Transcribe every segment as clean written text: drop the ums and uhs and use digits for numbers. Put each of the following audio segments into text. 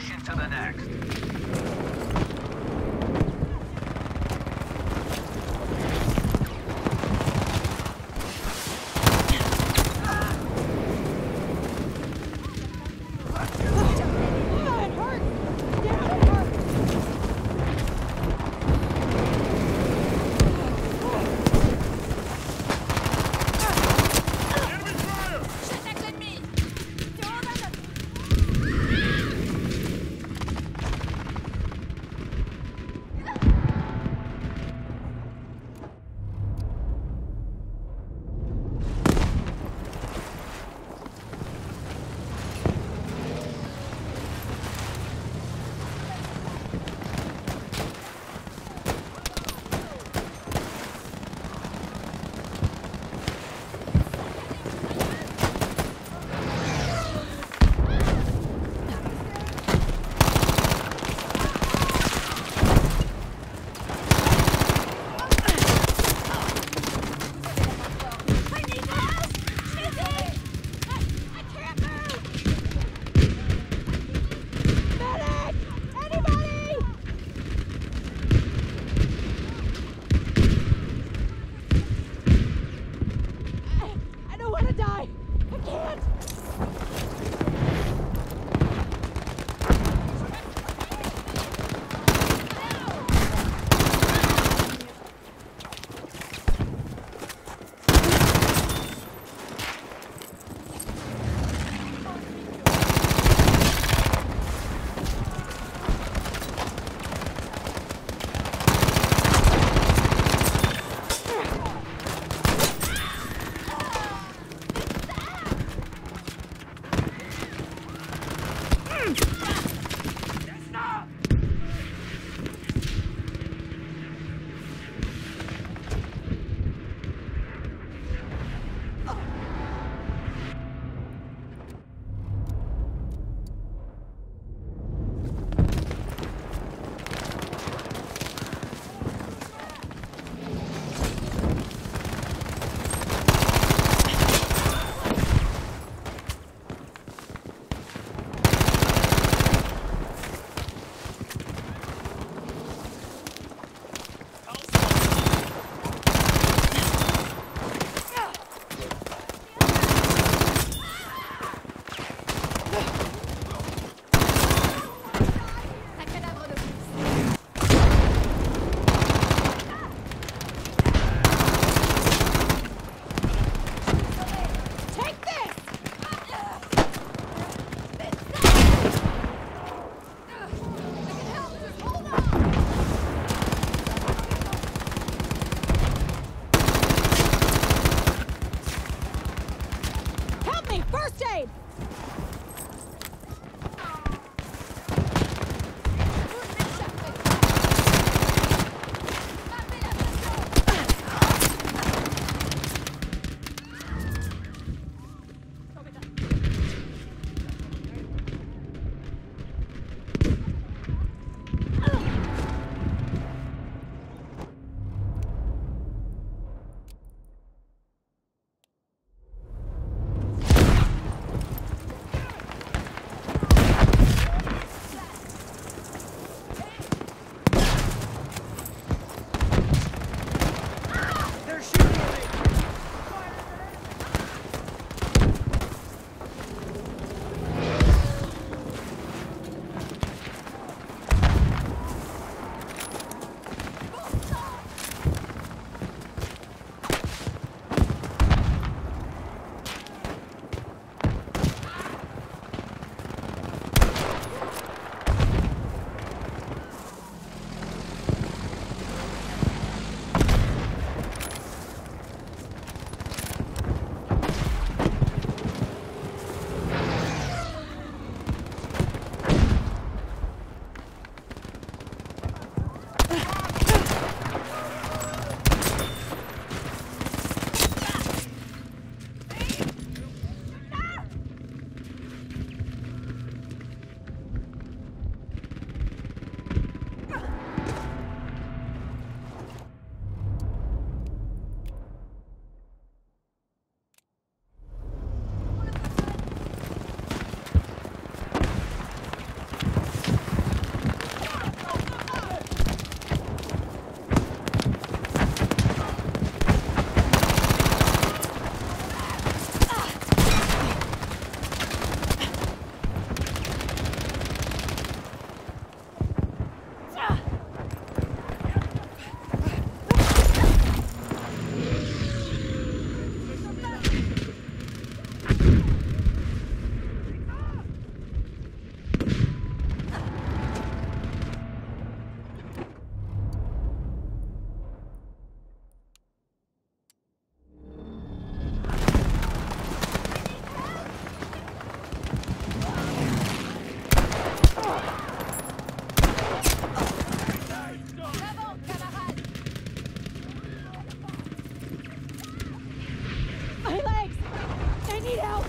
push into the next. need help!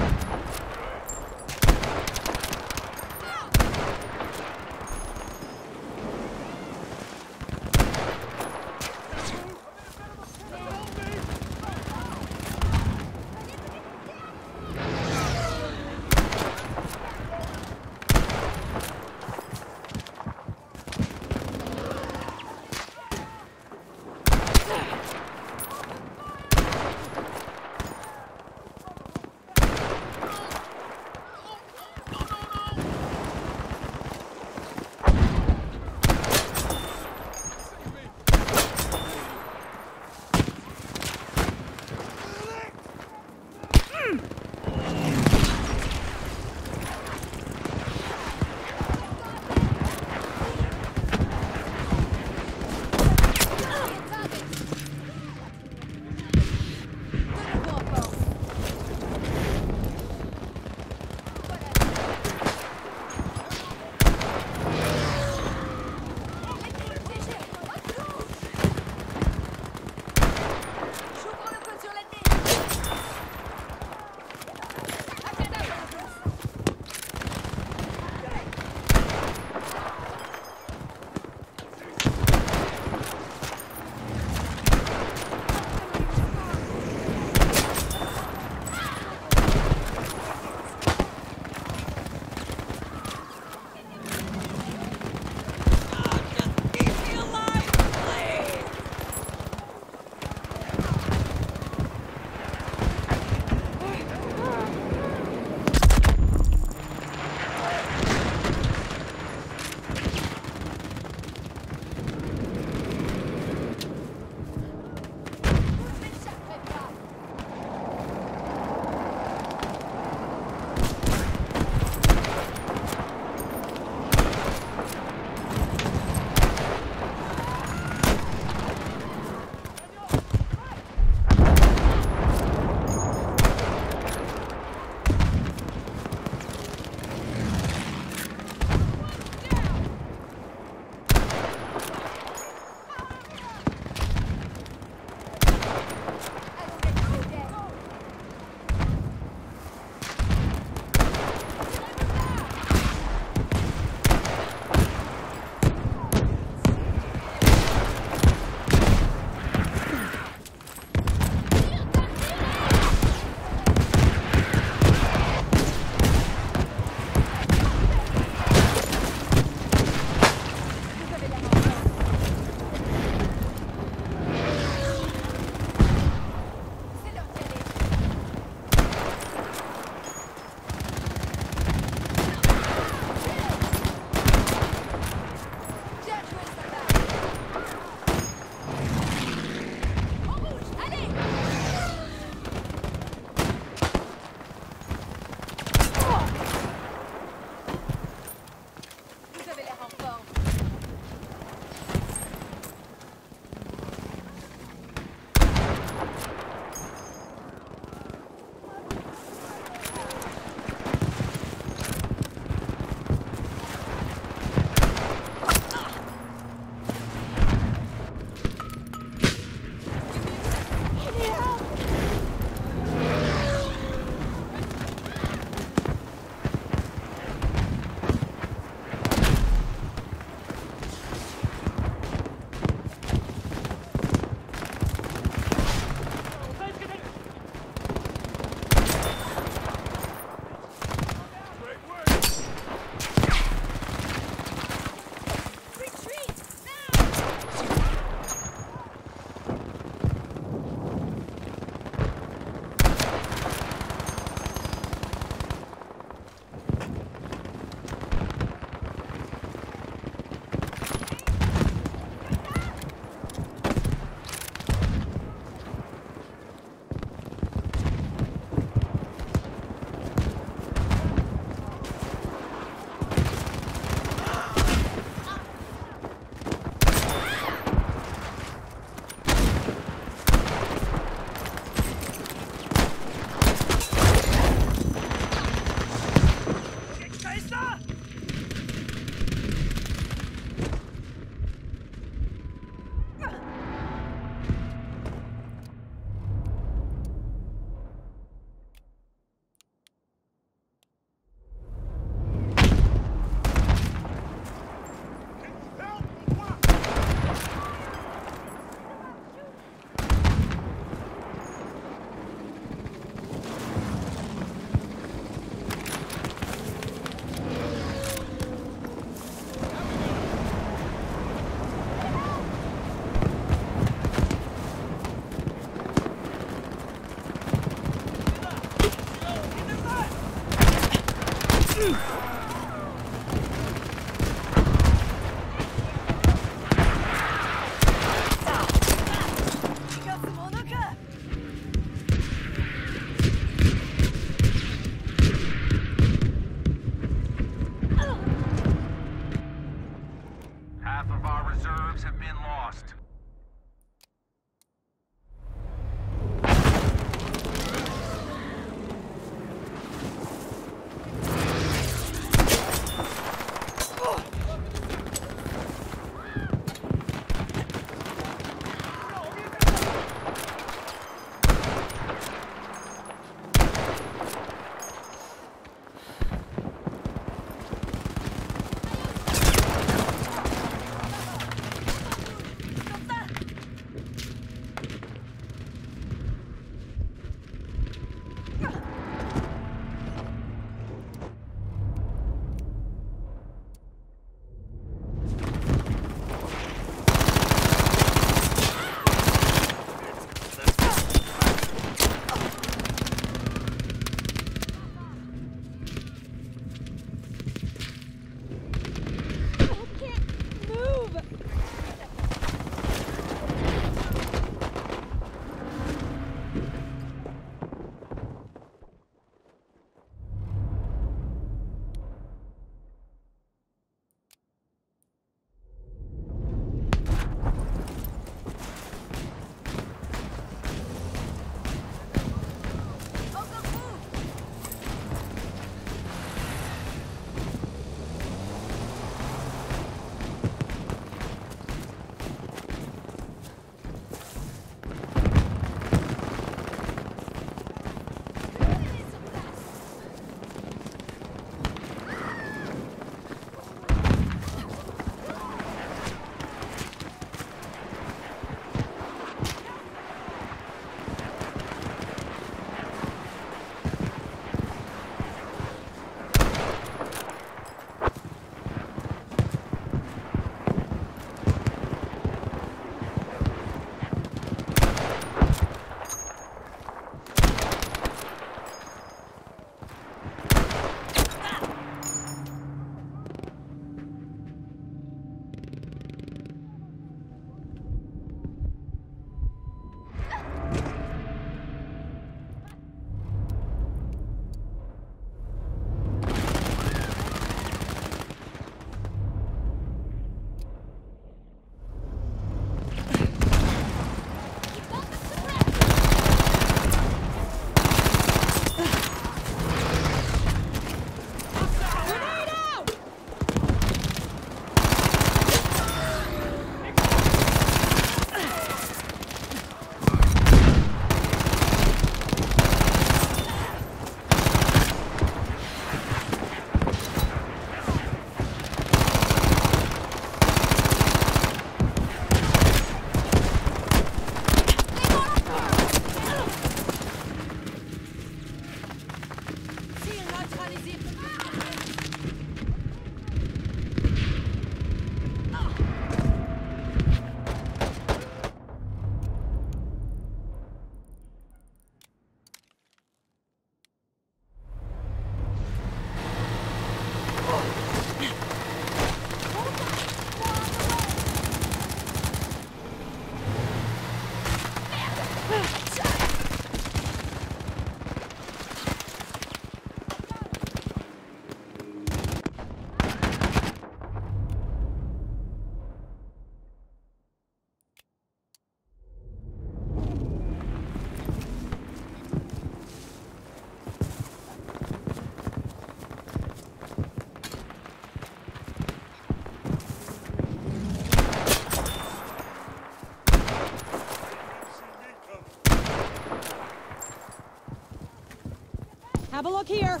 look here.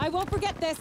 I won't forget this.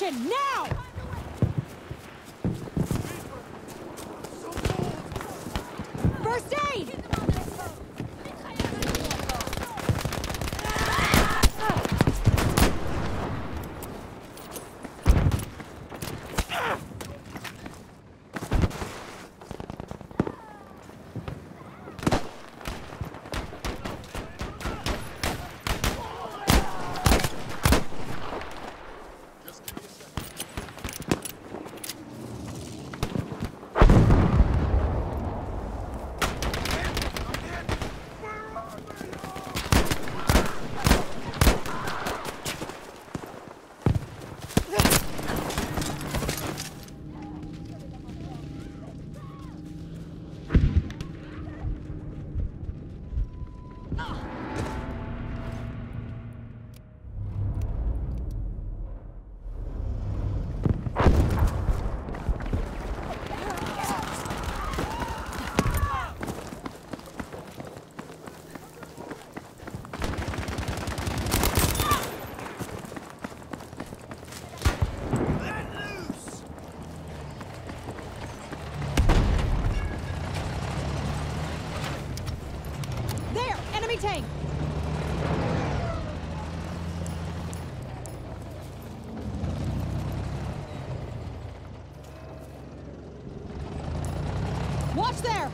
position now! First aid! Tank. Watch there.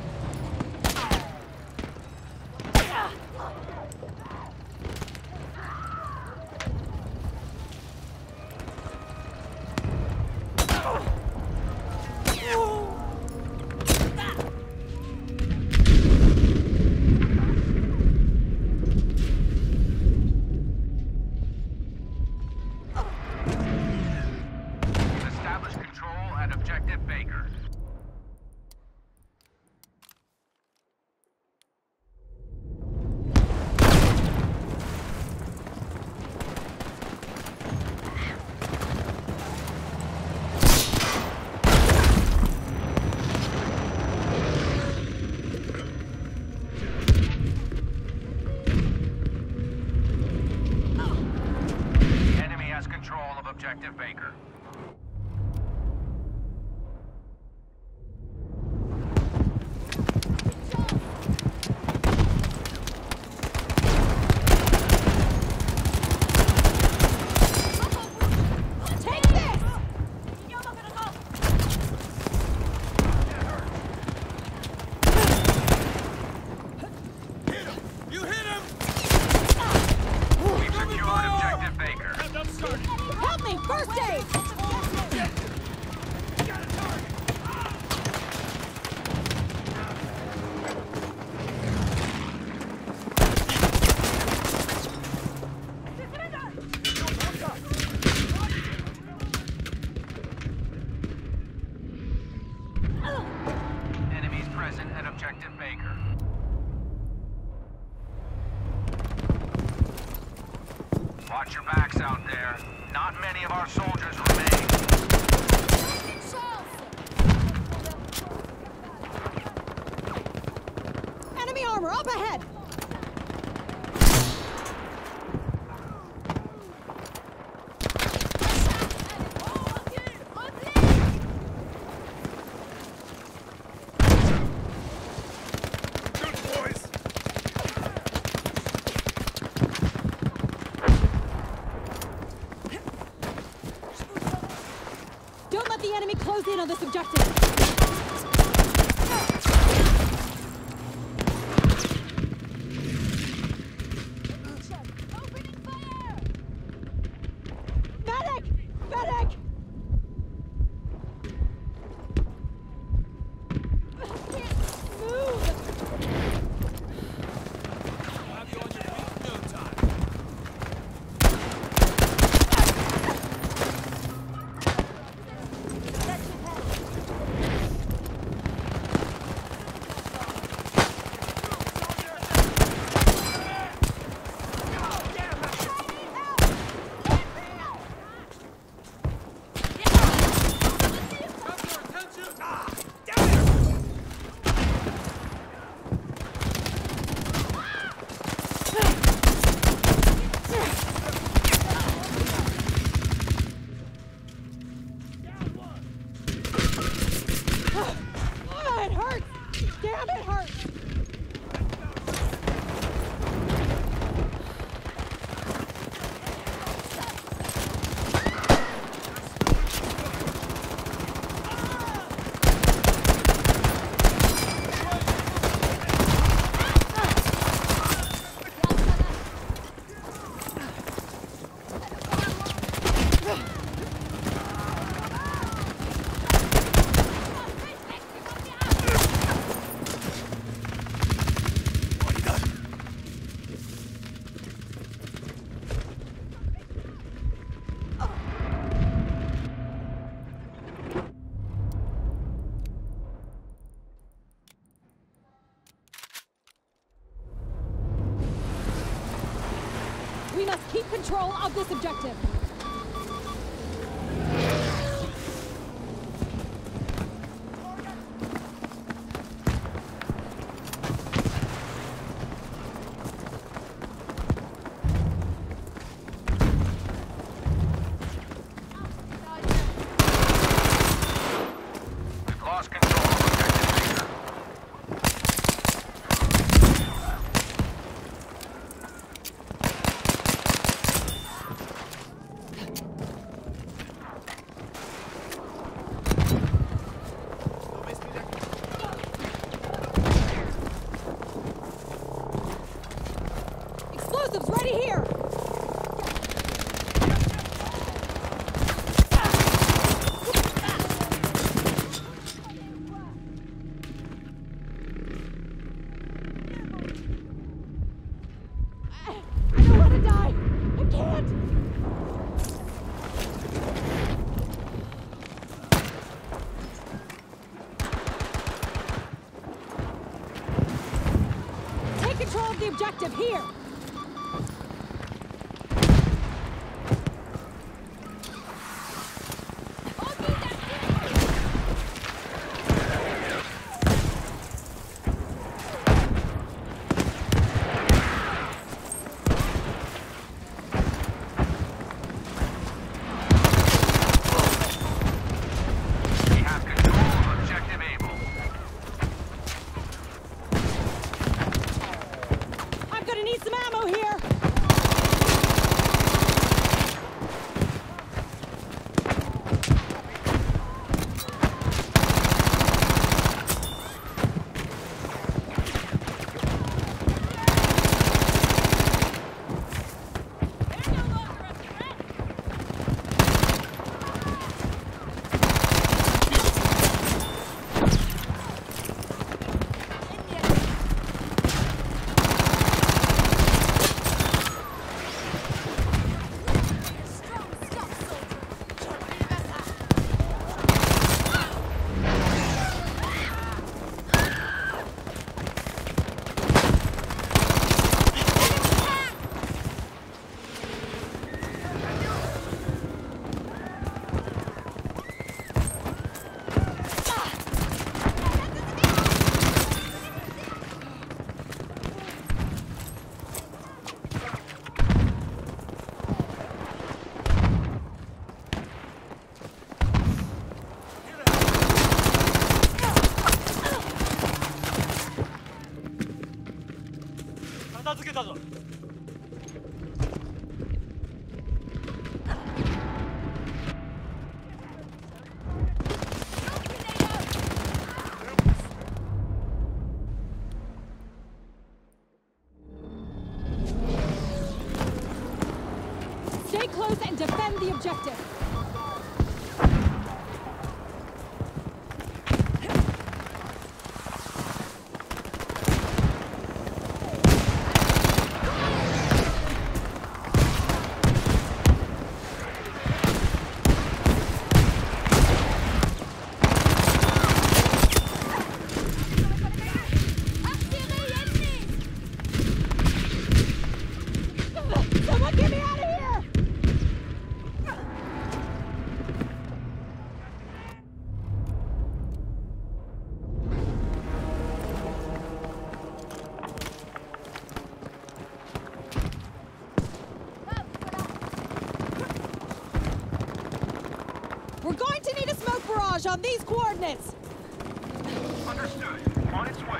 Objective Baker. Watch your backs out there. Not many of our soldiers remain. Enemy armor up ahead! Close in on this objective. must keep control of this objective. Objective here. Stay close and defend the objective. On these coordinates! Understood. On its way.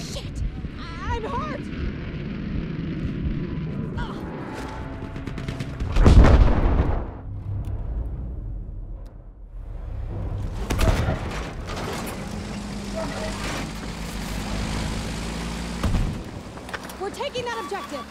Shit! I'm hurt! Taking that objective.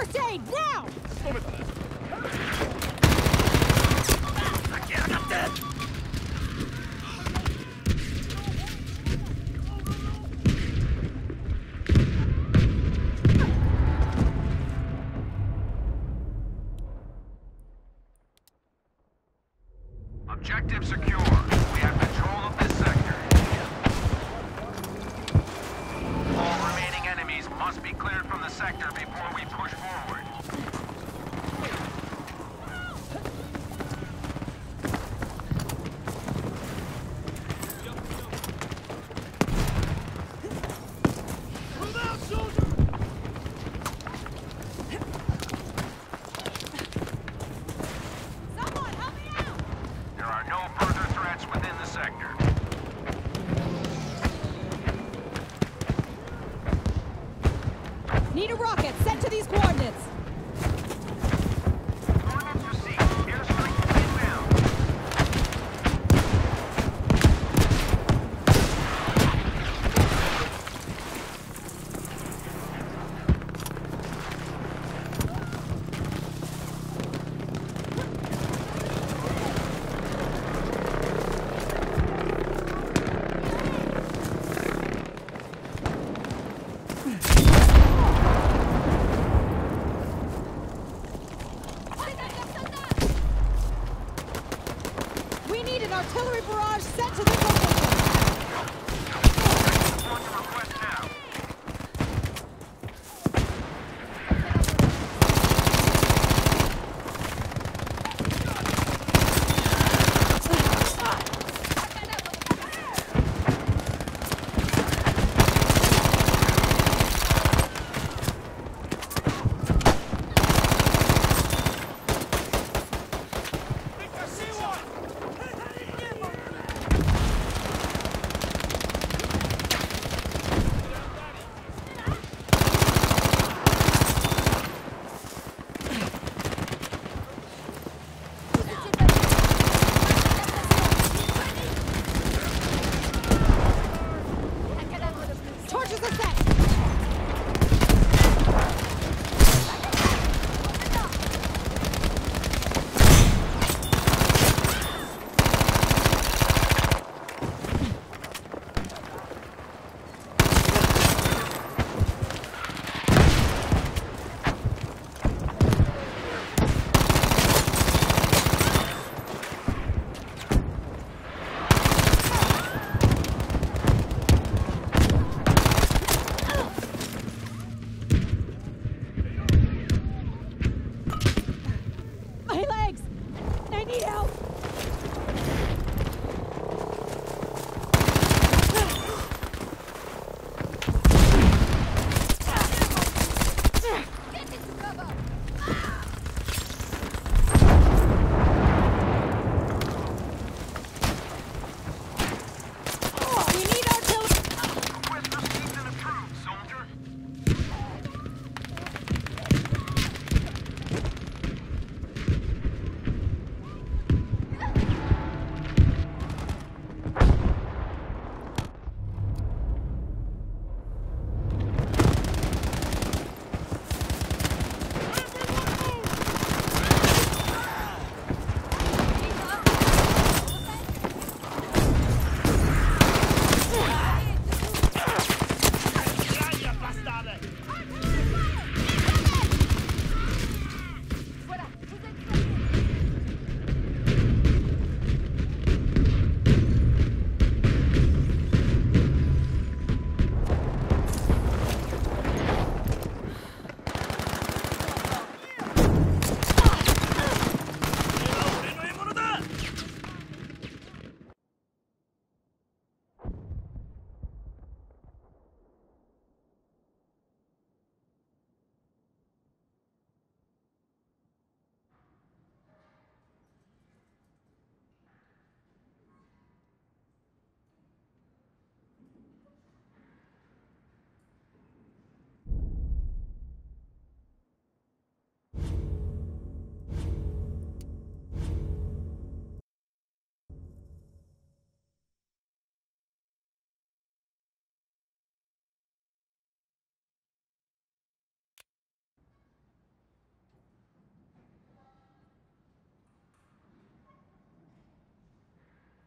First aid, now! Again, I'm dead! Objective secure. We have control of this sector. All remaining enemies must be cleared from the sector before we push forward. Need a rocket sent to these coordinates. Coordinates received. Airstrike inbound. Artillery barrage set to the request now. Torches are set!